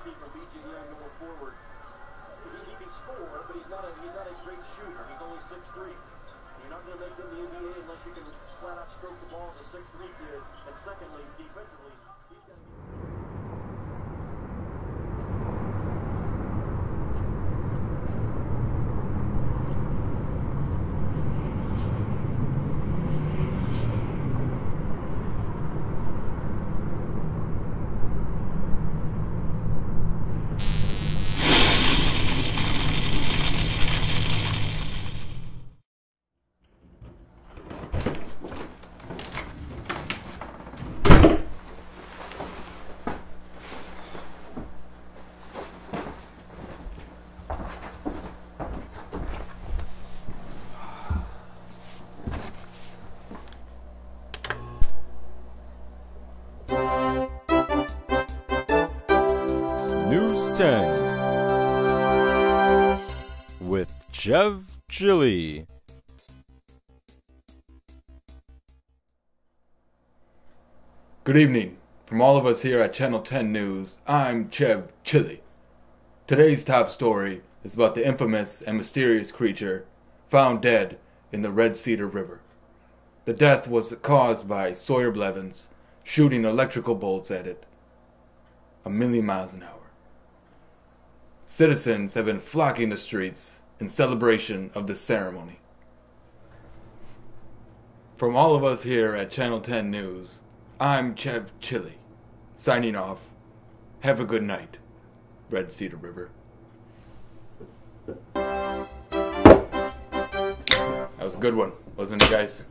receiver B.J. Young going forward. He can score, but he's not a great shooter. He's only 6'3". You're not going to make them the NBA unless you can flat out stroke the ball as a 6'3" kid. And secondly, defensively, he's got to be... News 10 with Chev Chili. Good evening. From all of us here at Channel 10 News, I'm Chev Chili. Today's top story is about the infamous and mysterious creature found dead in the Red Cedar River. The death was caused by Sawyer Blevins shooting electrical bolts at it a million miles an hour. Citizens have been flocking the streets in celebration of this ceremony. From all of us here at Channel 10 News, I'm Chev Chili, signing off. Have a good night, Red Cedar River. That was a good one, wasn't it, guys?